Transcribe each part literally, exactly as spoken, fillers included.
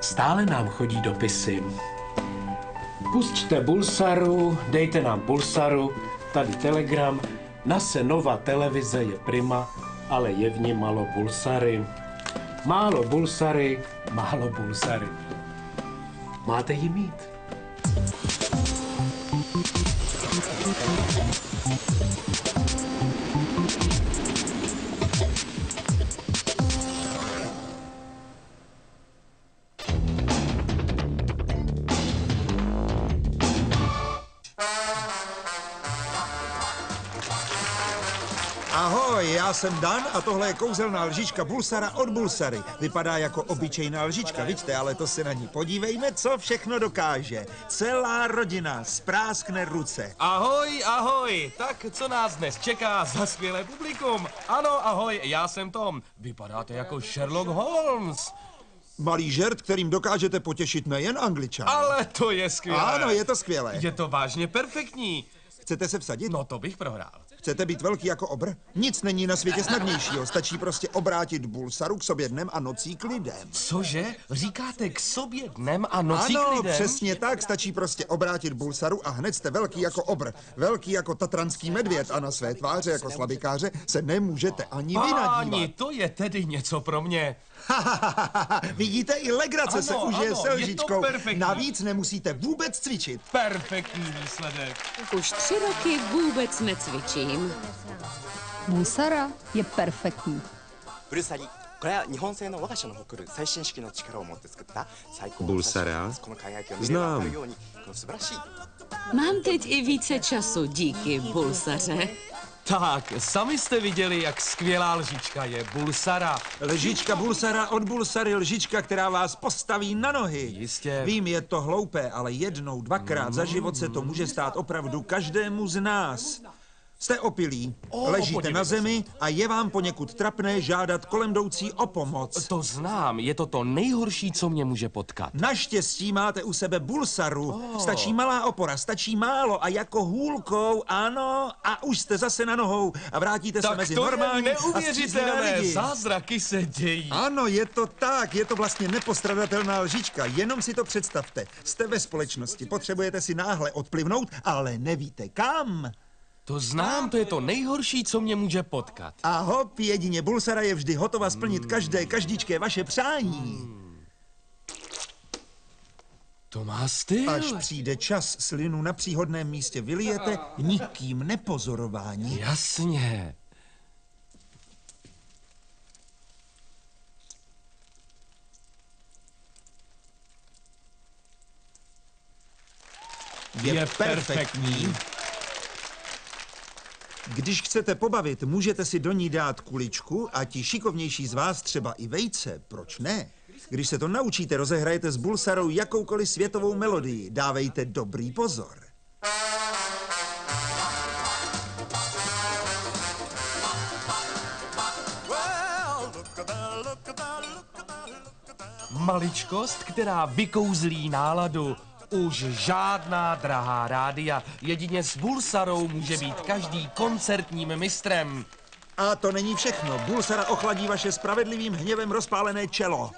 Stále nám chodí dopisy. Pusťte Bulsaru, dejte nám Bulsaru, tady Telegram, naše nová televize je prima, ale je v ní malo Bulsary. Málo Bulsary, málo Bulsary. Máte ji mít. Ahoj, já jsem Dan a tohle je kouzelná lžička Bulsara od Bulsary. Vypadá jako obyčejná lžička, vidíte, ale to se na ní podívejme, co všechno dokáže. Celá rodina spráskne ruce. Ahoj, ahoj, tak co nás dnes čeká za skvělé publikum? Ano, ahoj, já jsem Tom. Vypadáte jako Sherlock Holmes. Malý žert, kterým dokážete potěšit nejen Angličany. Ale to je skvělé. Ano, je to skvělé. Je to vážně perfektní. Chcete se vsadit? No to bych prohrál. Chcete být velký jako obr? Nic není na světě snadnějšího. Stačí prostě obrátit Bulsaru k sobě dnem a nocí k lidem. Cože? Říkáte k sobě dnem a nocí ano, k lidem? Ano, přesně tak. Stačí prostě obrátit Bulsaru a hned jste velký jako obr. Velký jako tatranský medvěd a na své tváře jako slabikáře se nemůžete ani vynadívat. Páni, to je tedy něco pro mě. Vidíte, i legrace ano, se užije s lžičkou. Navíc nemusíte vůbec cvičit. Perfektní výsledek. Už tři roky vůbec necvičím. Bulsara je perfektní. Bulsara? Znám. Mám teď i více času díky Bulsaře. Tak, sami jste viděli, jak skvělá lžička je Bulsara. Lžička Bulsara od Bulsary, lžička, která vás postaví na nohy. Jistě. Vím, je to hloupé, ale jednou, dvakrát za život se to může stát opravdu každému z nás. Jste opilí, o, ležíte na zemi a je vám poněkud trapné žádat kolem jdoucí o pomoc. To znám, je to to nejhorší, co mě může potkat. Naštěstí máte u sebe Bulsaru. O. Stačí malá opora, stačí málo a jako hůlkou, ano, a už jste zase na nohou a vrátíte tak se mezi normální a neuvěřitelné lidi. Zázraky se dějí. Ano, je to tak, je to vlastně nepostradatelná lžička, jenom si to představte. Jste ve společnosti, potřebujete si náhle odplivnout, ale nevíte kam. To znám, to je to nejhorší, co mě může potkat. A hop, jedině Bulsara je vždy hotova splnit každé, každíčké vaše přání. To má styl. Až přijde čas, slinu na příhodném místě vylijete, nikým nepozorování. Jasně. Je, je perfektní. Když chcete pobavit, můžete si do ní dát kuličku a ti šikovnější z vás třeba i vejce, proč ne? Když se to naučíte, rozehrajete s Bulsarou jakoukoliv světovou melodii. Dávejte dobrý pozor. Maličkost, která vykouzlí náladu. Už žádná drahá rádia. Jedině s Bulsarou může být každý koncertním mistrem. A to není všechno. Bulsara ochladí vaše spravedlivým hněvem rozpálené čelo.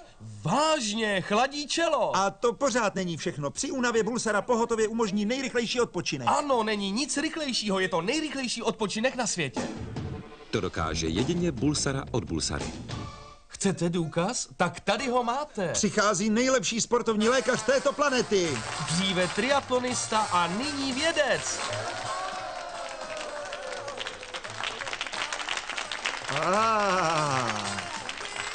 Vážně, chladí čelo. A to pořád není všechno. Při únavě Bulsara pohotově umožní nejrychlejší odpočinek. Ano, není nic rychlejšího. Je to nejrychlejší odpočinek na světě. To dokáže jedině Bulsara od Bulsary. Chcete důkaz? Tak tady ho máte. Přichází nejlepší sportovní lékař této planety. Dříve triatlonista a nyní vědec. Ah,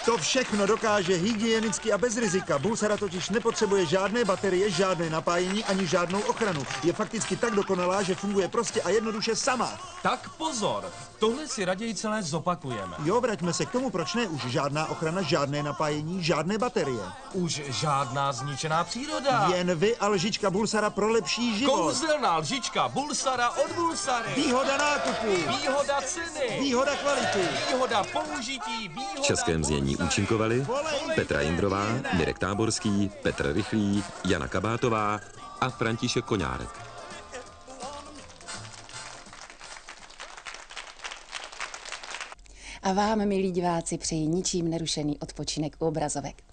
to všechno dokáže hygienicky a bez rizika. Bulsara totiž nepotřebuje žádné baterie, žádné napájení ani žádnou ochranu. Je fakticky tak dokonalá, že funguje prostě a jednoduše sama. Tak pozor, tohle si raději celé zopakujeme. Jo, vraťme se k tomu, proč ne? Už žádná ochrana, žádné napájení, žádné baterie. Už žádná zničená příroda. Jen vy a lžička Bulsara pro lepší život. Kouzelná lžička Bulsara od Bulsary. Výhoda nákupu. Výhoda ceny. Výhoda kvality. Výhoda použití. Výhoda... V českém znění účinkovali Petra Indrová, Mirek Táborský, Petr Rychlík, Jana Kabátová a František Koňárek. A vám, milí diváci, přeji ničím nerušený odpočinek u obrazovek.